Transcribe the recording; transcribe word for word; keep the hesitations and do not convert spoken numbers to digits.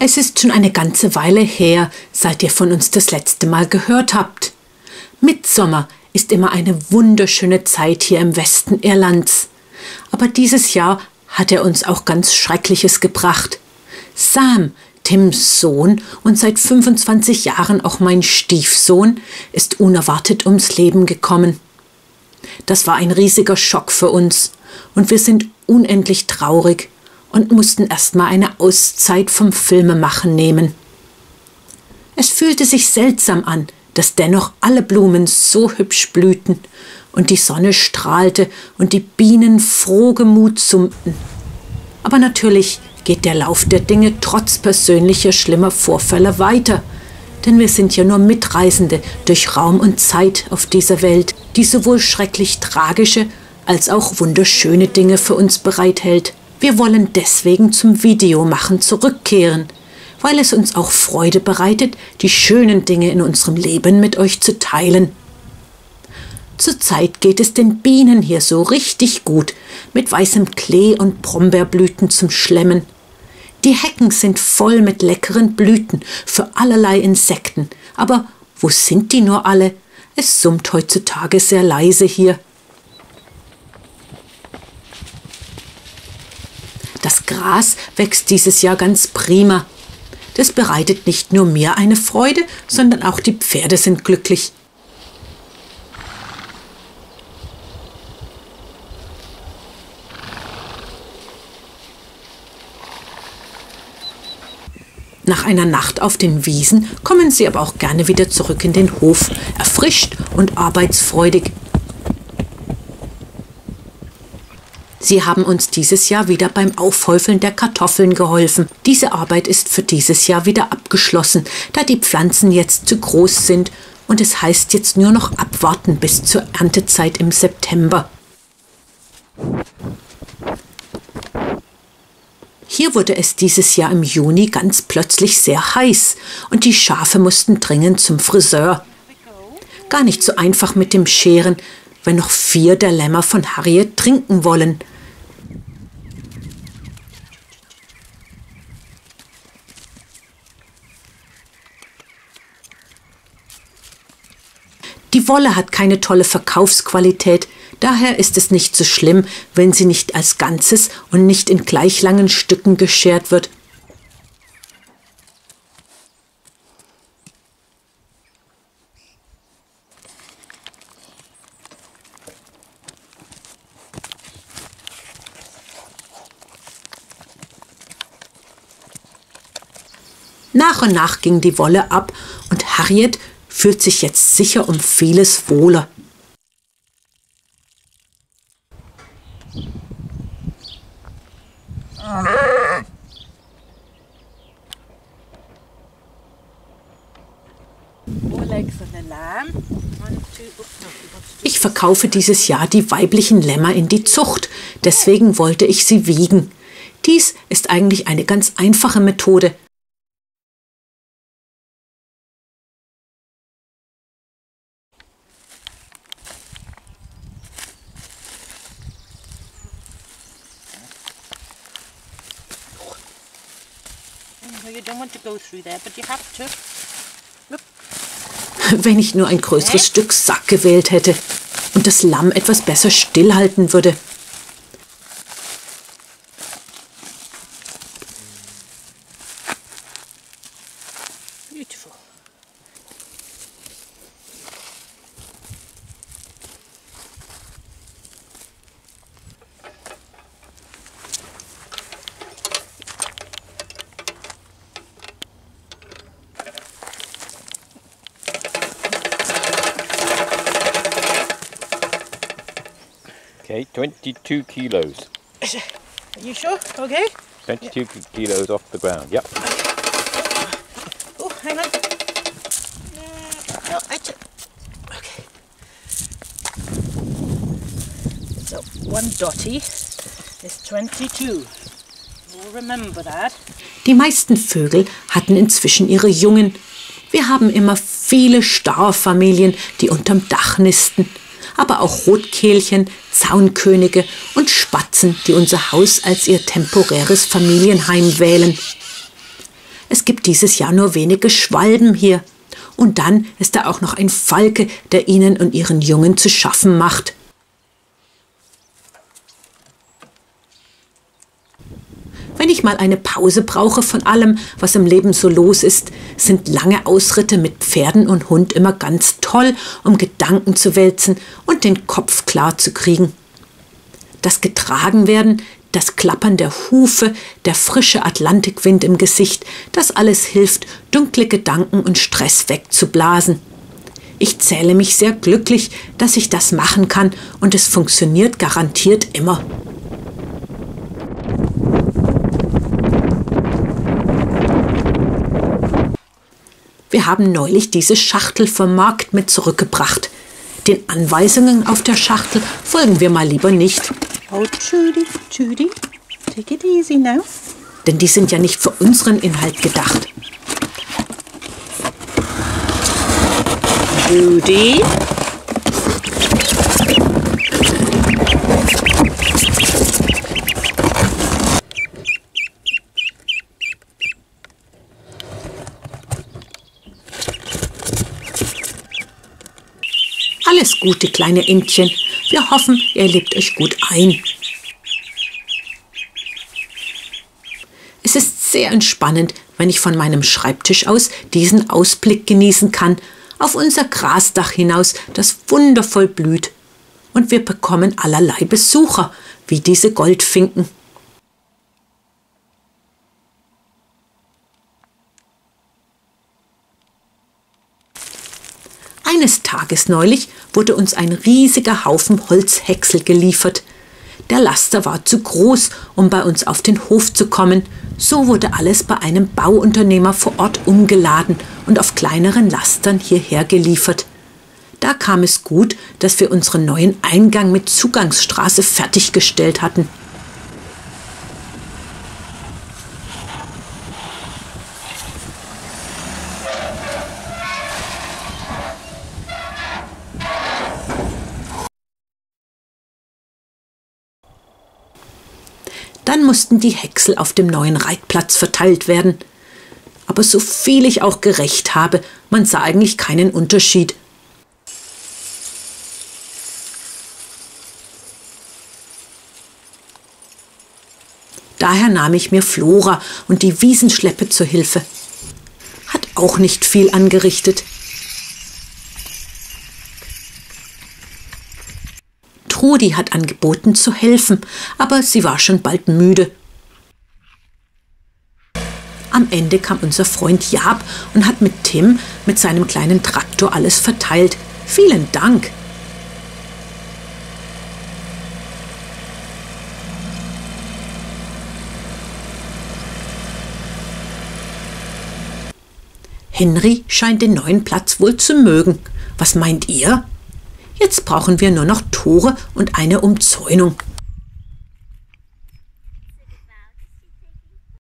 Es ist schon eine ganze Weile her, seit ihr von uns das letzte Mal gehört habt. Mitsommer ist immer eine wunderschöne Zeit hier im Westen Irlands. Aber dieses Jahr hat er uns auch ganz Schreckliches gebracht. Sam, Tims Sohn und seit fünfundzwanzig Jahren auch mein Stiefsohn, ist unerwartet ums Leben gekommen. Das war ein riesiger Schock für uns und wir sind unendlich traurig und mussten erstmal eine Auszeit vom Filmemachen nehmen. Es fühlte sich seltsam an, dass dennoch alle Blumen so hübsch blühten und die Sonne strahlte und die Bienen frohgemut summten. Aber natürlich geht der Lauf der Dinge trotz persönlicher schlimmer Vorfälle weiter, denn wir sind ja nur Mitreisende durch Raum und Zeit auf dieser Welt, die sowohl schrecklich tragische als auch wunderschöne Dinge für uns bereithält. Wir wollen deswegen zum Videomachen zurückkehren, weil es uns auch Freude bereitet, die schönen Dinge in unserem Leben mit euch zu teilen. Zurzeit geht es den Bienen hier so richtig gut, mit weißem Klee und Brombeerblüten zum Schlemmen. Die Hecken sind voll mit leckeren Blüten für allerlei Insekten, aber wo sind die nur alle? Es summt heutzutage sehr leise hier. Das Gras wächst dieses Jahr ganz prima. Das bereitet nicht nur mir eine Freude, sondern auch die Pferde sind glücklich. Nach einer Nacht auf den Wiesen kommen sie aber auch gerne wieder zurück in den Hof, erfrischt und arbeitsfreudig. Sie haben uns dieses Jahr wieder beim Aufhäufeln der Kartoffeln geholfen. Diese Arbeit ist für dieses Jahr wieder abgeschlossen, da die Pflanzen jetzt zu groß sind und es heißt jetzt nur noch abwarten bis zur Erntezeit im September. Hier wurde es dieses Jahr im Juni ganz plötzlich sehr heiß und die Schafe mussten dringend zum Friseur. Gar nicht so einfach mit dem Scheren, wenn noch vier der Lämmer von Harriet trinken wollen. Die Wolle hat keine tolle Verkaufsqualität, daher ist es nicht so schlimm, wenn sie nicht als Ganzes und nicht in gleich langen Stücken geschert wird. Nach und nach ging die Wolle ab und Harriet fühlt sich jetzt sicher um vieles wohler. Ich verkaufe dieses Jahr die weiblichen Lämmer in die Zucht, deswegen wollte ich sie wiegen. Dies ist eigentlich eine ganz einfache Methode. Wenn ich nur ein größeres Stück Sack gewählt hätte und das Lamm etwas besser stillhalten würde. Okay, twenty-two kilos. Are you sure? Okay. twenty-two yeah. kilos off the ground, yep. Oh, hang on. No, I took. Okay. So, one dotty is twenty-two. We'll remember that. Die meisten Vögel hatten inzwischen ihre Jungen. Wir haben immer viele Starrfamilien, die unterm Dach nisten. Aber auch Rotkehlchen, Zaunkönige und Spatzen, die unser Haus als ihr temporäres Familienheim wählen. Es gibt dieses Jahr nur wenige Schwalben hier. Und dann ist da auch noch ein Falke, der ihnen und ihren Jungen zu schaffen macht. Wenn ich mal eine Pause brauche von allem, was im Leben so los ist, sind lange Ausritte mit Pferden und Hund immer ganz toll, um Gedanken zu wälzen und den Kopf klar zu kriegen. Das Getragenwerden, das Klappern der Hufe, der frische Atlantikwind im Gesicht, das alles hilft, dunkle Gedanken und Stress wegzublasen. Ich zähle mich sehr glücklich, dass ich das machen kann, und es funktioniert garantiert immer. Wir haben neulich diese Schachtel vom Markt mit zurückgebracht. Den Anweisungen auf der Schachtel folgen wir mal lieber nicht. Oh, Judy, Judy, take it easy now. Denn die sind ja nicht für unseren Inhalt gedacht. Judy. Alles Gute, kleine Entchen. Wir hoffen, ihr lebt euch gut ein. Es ist sehr entspannend, wenn ich von meinem Schreibtisch aus diesen Ausblick genießen kann, auf unser Grasdach hinaus, das wundervoll blüht. Und wir bekommen allerlei Besucher, wie diese Goldfinken. Eines Tages neulich wurde uns ein riesiger Haufen Holzhäcksel geliefert. Der Laster war zu groß, um bei uns auf den Hof zu kommen. So wurde alles bei einem Bauunternehmer vor Ort umgeladen und auf kleineren Lastern hierher geliefert. Da kam es gut, dass wir unseren neuen Eingang mit Zugangsstraße fertiggestellt hatten. Dann mussten die Häcksel auf dem neuen Reitplatz verteilt werden. Aber so viel ich auch gerecht habe, man sah eigentlich keinen Unterschied. Daher nahm ich mir Flora und die Wiesenschleppe zur Hilfe. Hat auch nicht viel angerichtet. Rudi hat angeboten zu helfen, aber sie war schon bald müde. Am Ende kam unser Freund Jaap und hat mit Tim mit seinem kleinen Traktor alles verteilt. Vielen Dank! Henry scheint den neuen Platz wohl zu mögen. Was meint ihr? Jetzt brauchen wir nur noch Tore und eine Umzäunung.